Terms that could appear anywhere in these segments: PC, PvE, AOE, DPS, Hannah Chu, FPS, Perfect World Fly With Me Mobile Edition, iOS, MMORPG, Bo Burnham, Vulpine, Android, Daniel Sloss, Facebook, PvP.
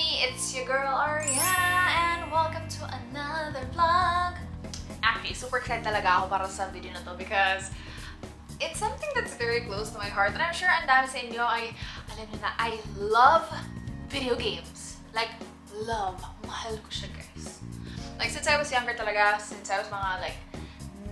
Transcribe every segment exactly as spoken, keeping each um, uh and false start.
Me, it's your girl Ariana, and welcome to another vlog. Actually, super excited talaga ako para sa video na to because it's something that's very close to my heart, and I'm sure ang dami sa inyo ay alam niyo na I love video games. Like, love. Mahal ko siya, guys. Like, since I was younger talaga, since I was mga like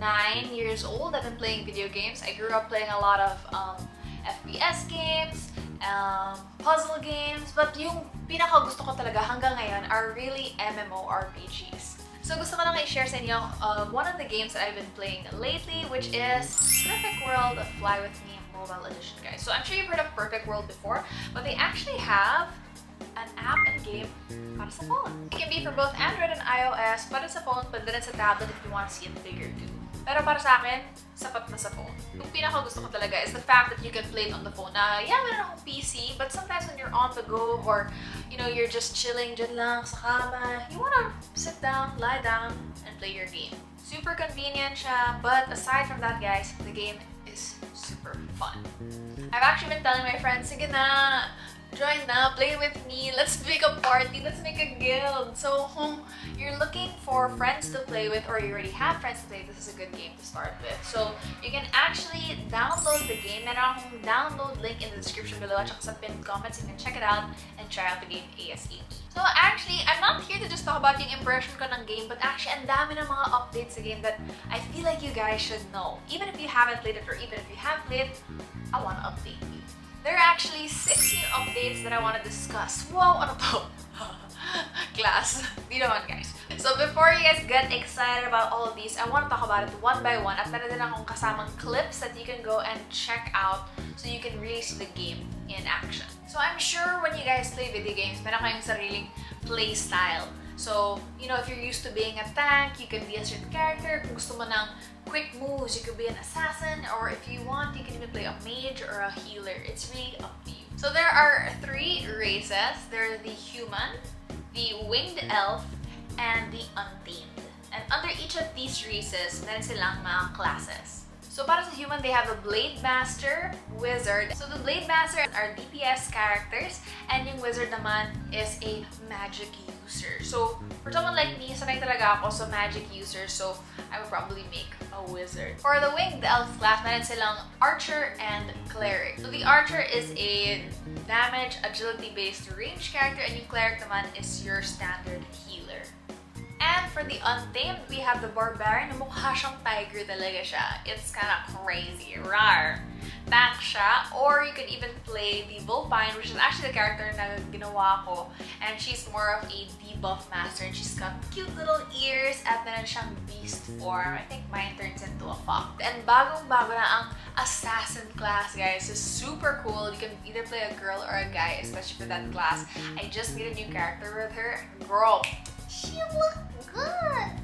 nine years old, I've been playing video games. I grew up playing a lot of um, F P S games, um, puzzle games, but yung pinaka gusto ko talaga hanggang ngayon are really M M O R P Gs. So gusto ko lang i-share sa inyo uh, one of the games that I've been playing lately, which is Perfect World Fly With Me Mobile Edition, guys. So I'm sure you've heard of Perfect World before, but they actually have an app and game para sa phone. It can be for both Android and iOS, para sa phone, but then it's a tablet if you want to see it bigger too. Pero para sa akin, sapat na sa phone. Yung pinaka gusto ko talaga is the fact that you can play it on the phone. Na, yeah, meron akong P C, but sometimes when you're on the go or, you know, you're just chilling dyan lang sa kama, you wanna sit down, lie down, and play your game. Super convenient siya, but aside from that, guys, the game is super fun. I've actually been telling my friends, sige na, join na, play with me, let's make a party, let's make a guild. So kung you're looking for friends to play with or you already have friends to play, this is a good game to start with. So you can actually download the game. Meron akong download link in the description below at saka sa pinned comments. You can check it out and try out the game ASAP. So actually, I'm not here to just talk about yung impression ko ng game, but actually ang dami ng mga updates sa game that I feel like you guys should know. Even if you haven't played it or even if you have played it, I wanna update you. There are actually six new updates that I want to discuss. Wow, ano to? Class. Di naman, guys. So before you guys get excited about all of these, I want to talk about it one by one. At meron din akong kasamang clips that you can go and check out so you can really see the game in action. So I'm sure when you guys play video games, meron kayong sariling play style. So, you know, if you're used to being a tank, you can be a certain character. Kung gusto mo ng quick moves, you could be an assassin, or if you want, you can even play a mage or a healer. It's really up to you. So there are three races. They're the human, the winged elf, and the untamed. And under each of these races, meron silang mga classes. So para sa human, they have a blade master, wizard. So the blade master are D P S characters, and yung wizard naman is a magic user. So, for someone like me, sanay talaga ako sa magic user, so I would probably make a wizard. For the winged elf class, meron silang archer and cleric. So the archer is a damage, agility-based range character, and yung cleric naman is your standard healer. And for the untamed, we have the barbarian. Mukha siyang tiger talaga siya. It's kinda crazy. Rawr! Tank siya, or you can even play the Vulpine, which is actually the character na ginawa ko, and she's more of a debuff master, and she's got cute little ears at meron siyang beast form. I think mine turns into a fox. And bagong-bago na ang assassin class, guys. It's super cool. You can either play a girl or a guy, especially for that class. I just made a new character with her. Girl, she looked good!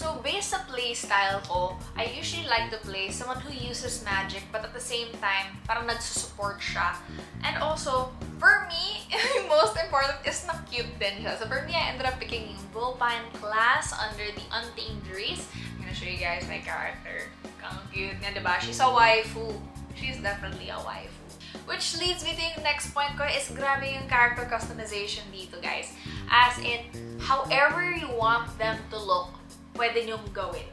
So based sa play style ko, I usually like to play someone who uses magic but at the same time, parang nagsusupport siya. And also, for me, most important is na cute din siya. So for me, I ended up picking yung Vulpine class under the Untamed race. I'm gonna show you guys my character. Kang cute nga, diba? She's a waifu. She's definitely a waifu. Which leads me to yung next point ko is grabe yung character customization dito, guys. As in, however you want them to look, pwede nyong gawin.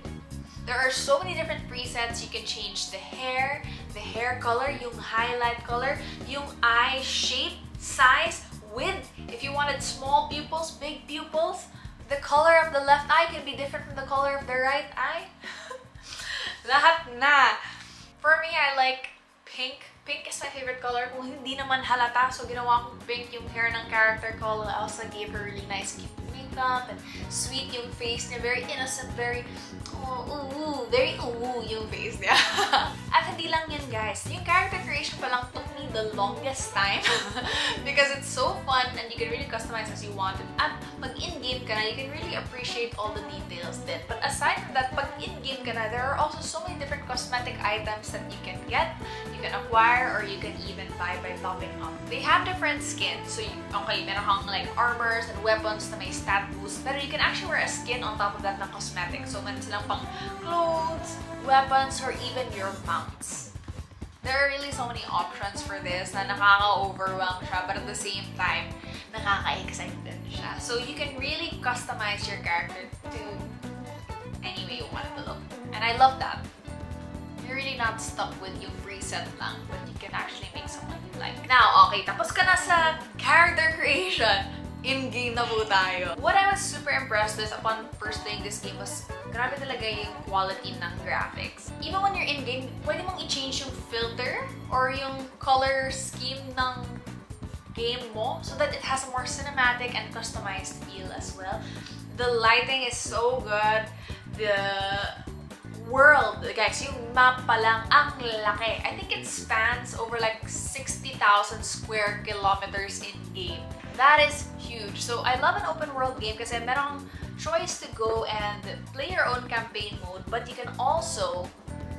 There are so many different presets. You can change the hair, the hair color, yung highlight color, yung eye shape, size, width. If you wanted small pupils, big pupils, the color of the left eye can be different from the color of the right eye. Lahat na. For me, I like pink. Pink is my favorite color. Kung hindi naman halata, so ginawa kong pink yung hair ng character color. I also gave her really nice cute makeup and sweet yung face niya. Very innocent, very oh, ooh, ooh, very ooh yung face niya. At hindi lang yun, guys. Yung character creation pa lang took me the longest time because it's so fun and you can really customize as you want. At pag in-game ka na, you can really appreciate all the details then. But aside from that, pag in-game ka na, there are also so many different cosmetic items that you can get, you can acquire, or you can even buy by topping up. They have different skins. So, you, okay, meron kang like armors and weapons na may stat boost, pero you can actually wear a skin on top of that na cosmetic. So, meron silang pang clothes, weapons, or even your mounts. there are really so many options for this na nakaka-overwhelm siya, but at the same time, nakaka-excited siya. So you can really customize your character to any way you want it to look. And I love that. You're really not stuck with yung preset lang, but you can actually make someone you like. Now, okay, tapos ka na sa character creation. In-game na po tayo. What I was super impressed with upon first playing this game was grabe talaga yung quality ng graphics. Even when you're in-game, pwede mong i-change yung filter or yung color scheme ng game mo so that it has a more cinematic and customized feel as well. The lighting is so good. The world, guys, yung map pa lang, ang laki. I think it spans over like sixty thousand square kilometers in-game. That is huge. So I love an open world game kasi merong choice to go and play your own campaign mode, but you can also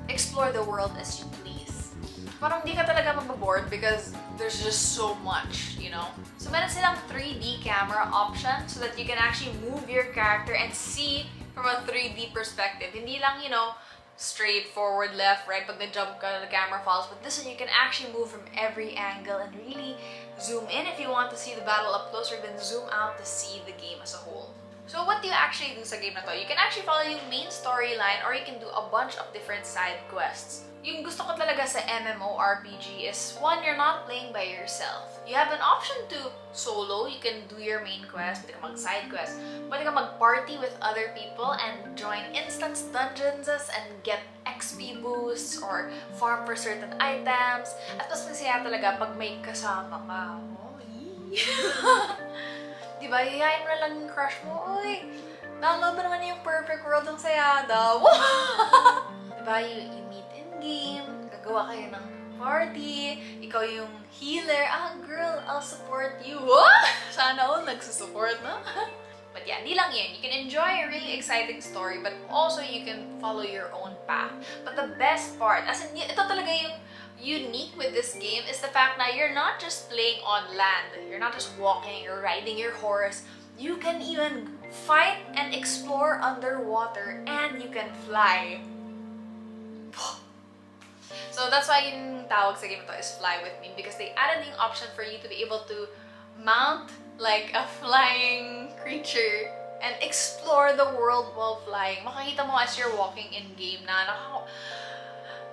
explore the world as you please. Parang di ka talaga mababored because there's just so much, you know? So meron silang three D camera option so that you can actually move your character and see from a three D perspective. Hindi lang, you know, straight, forward, left, right, pag na-jump ka, the camera falls. But this one, you can actually move from every angle and really zoom in if you want to see the battle up close, or then zoom out to see the game as a whole. So what do you actually do sa game na to? You can actually follow yung main storyline, or you can do a bunch of different side quests. Yung gusto ko talaga sa M M O R P G is, one, you're not playing by yourself. You have an option to solo, you can do your main quest, pwede ka mag-side quest, pwede ka mag-party with other people and join instance dungeons and get X P boosts or farm for certain items. At mas masaya talaga pag may kasama ka. Oh, diba, hihain mo na lang yung crush mo, uy, download mo naman yung Perfect World, ang saya daw. Diba, you, you meet game, gagawa kayo ng party, ikaw yung healer, ah girl, I'll support you. What? Sana all nagsusupport, no? But yeah, di lang yun. You can enjoy a really exciting story, but also you can follow your own path. But the best part, as in, ito talaga yung unique with this game, is the fact that you're not just playing on land. You're not just walking, you're riding your horse. You can even fight and explore underwater, and you can fly. So that's why yung tawag sa game ito is Fly With Me, because they added an option for you to be able to mount like a flying creature and explore the world while flying. Makikita mo as you're walking in game na nakaka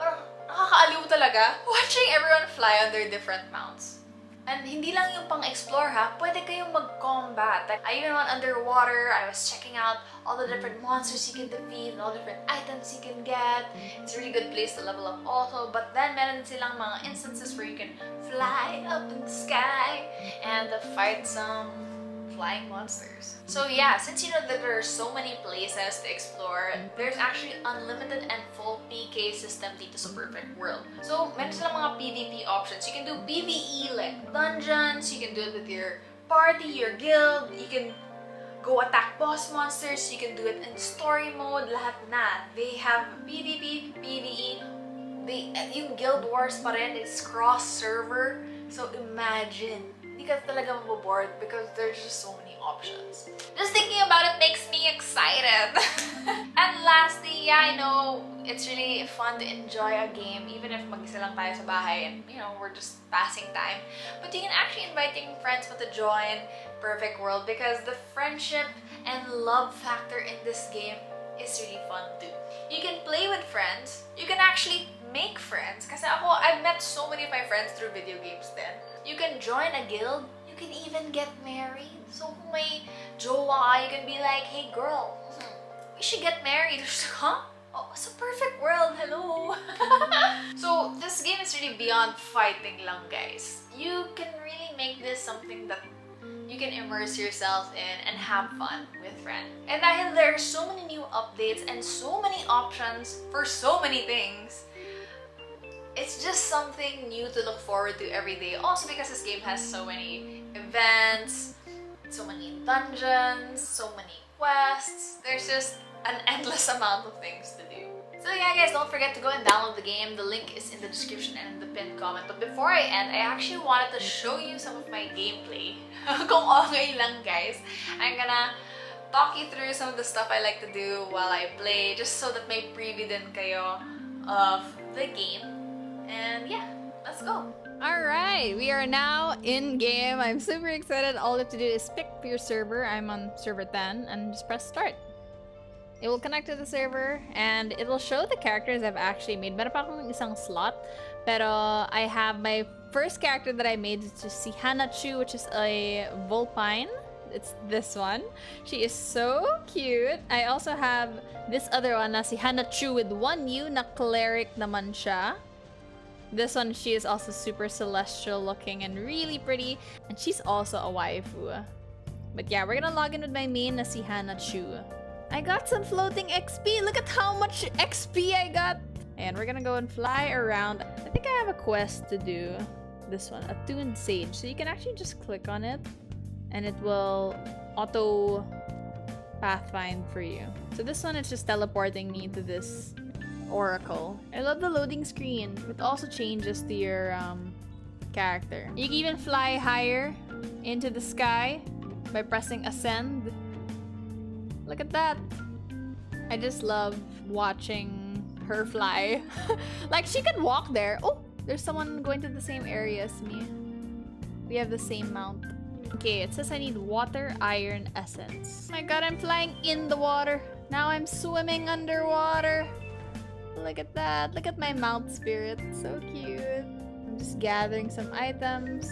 parang nakakaaliw talaga watching everyone fly on their different mounts. And hindi lang yung pang-explore ha, pwede kayong mag-combat. Like, I even went underwater, I was checking out all the different monsters you can defeat and all the different items you can get. It's a really good place to level up also. But then, meron silang mga instances where you can fly up in the sky and fight some flying monsters. So yeah, since you know that there are so many places to explore, there's actually unlimited and full P K system dito sa Perfect World. So meron silang mga P v P options. You can do P v E like dungeons, you can do it with your party, your guild, you can go attack boss monsters, you can do it in story mode, lahat na. They have P v P, P v E, they, yung guild wars pa rin, it's cross-server. So imagine, hindi ka talaga mabobored because there's just so many options. Just thinking about it makes me excited! And lastly, yeah, I know it's really fun to enjoy a game even if mag-isa lang tayo sa bahay and, you know, we're just passing time. But you can actually invite your friends to join Perfect World because the friendship and love factor in this game is really fun too. You can play with friends. You can actually make friends. Kasi ako, I've met so many of my friends through video games then. You can join a guild. You can even get married. So kung may jowa, you can be like, hey girl, we should get married. Huh? Oh, it's a perfect world. Hello. So this game is really beyond fighting lang, guys. You can really make this something that you can immerse yourself in and have fun with friends. And dahil there are so many new updates and so many options for so many things, it's just something new to look forward to every day. Also because this game has so many events, so many dungeons, so many quests. There's just an endless amount of things to do. So yeah guys, don't forget to go and download the game. The link is in the description and in the pinned comment. But before I end, I actually wanted to show you some of my gameplay. Kung okay lang guys, I'm gonna talk you through some of the stuff I like to do while I play, just so that may preview din kayo of the game. And yeah, let's go. All right, we are now in game. I'm super excited. All you have to do is pick your server. I'm on server ten and just press start. It will connect to the server and it will show the characters I've actually made. Meron pa akong isang slot, pero I have my first character that I made is just si Hannah Chu, which is a Vulpine. It's this one. She is so cute. I also have this other one na si Hannah Chu with one U na cleric naman siya. This one, she is also super celestial looking and really pretty. And she's also a waifu. But yeah, we're gonna log in with my main na si Hannah Chu. I got some floating X P. Look at how much X P I got. And we're gonna go and fly around. I think I have a quest to do. This one, Attuned Sage. So you can actually just click on it and it will auto pathfind for you. So this one is just teleporting me to this Oracle. I love the loading screen. It also changes to your um, character. You can even fly higher into the sky by pressing ascend. Look at that. I just love watching her fly. Like she could walk there. Oh, there's someone going to the same area as me. We have the same mount. Okay, it says I need water, iron, essence. Oh my god, I'm flying in the water. Now I'm swimming underwater. Look at that. Look at my mount spirit. So cute. I'm just gathering some items.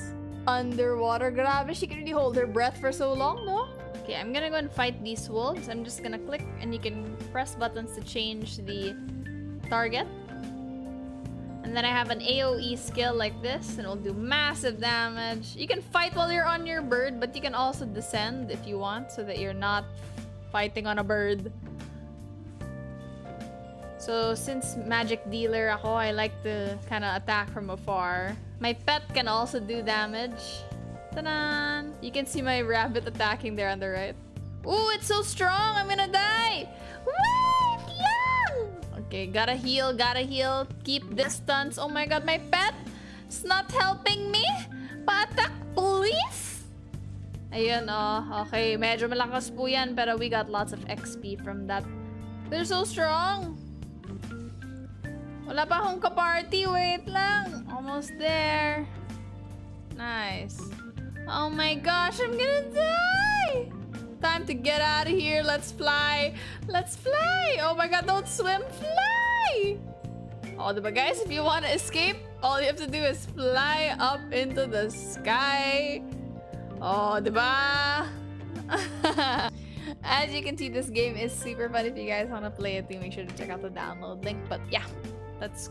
Underwater. Grabe, she can really hold her breath for so long, no? Okay, I'm gonna go and fight these wolves. I'm just gonna click and you can press buttons to change the target. And then I have an A O E skill like this and it'll do massive damage. You can fight while you're on your bird, but you can also descend if you want so that you're not fighting on a bird. So since magic dealer ako, I like to kind of attack from afar. My pet can also do damage. Ta-da! You can see my rabbit attacking there on the right. Ooh, it's so strong! I'm gonna die! Wait! Yeah! Okay, gotta heal, gotta heal. Keep distance. Oh my god, my pet! It's not helping me! Patak, please! Ayun, oh. Okay, medyo malakas po yan, pero we got lots of X P from that. They're so strong! Wala pa akong kaparty. Wait lang. Almost there. Nice. Oh my gosh, I'm gonna die! Time to get out of here. Let's fly. Let's fly! Oh my god, don't swim. Fly! Oh, diba guys, if you want to escape, all you have to do is fly up into the sky. Oh, diba? As you can see, this game is super fun. If you guys want to play it, make sure to check out the download link. But yeah. Let's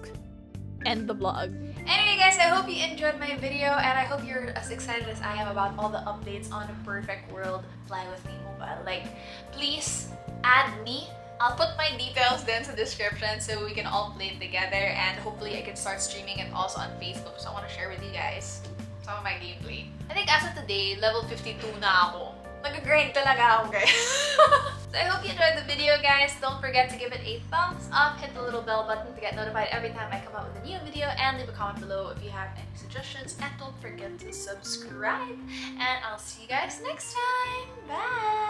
end the vlog. Anyway guys, I hope you enjoyed my video and I hope you're as excited as I am about all the updates on Perfect World Fly With Me Mobile. Like, please add me. I'll put my details into the description so we can all play it together and hopefully I can start streaming it also on Facebook. So I want to share with you guys some of my gameplay. I think as of today, level fifty-two na ako. Nag-grind talaga ako, guys. So I hope you enjoyed the video, guys. Don't forget to give it a thumbs up. Hit the little bell button to get notified every time I come out with a new video. And leave a comment below if you have any suggestions. And don't forget to subscribe. And I'll see you guys next time. Bye!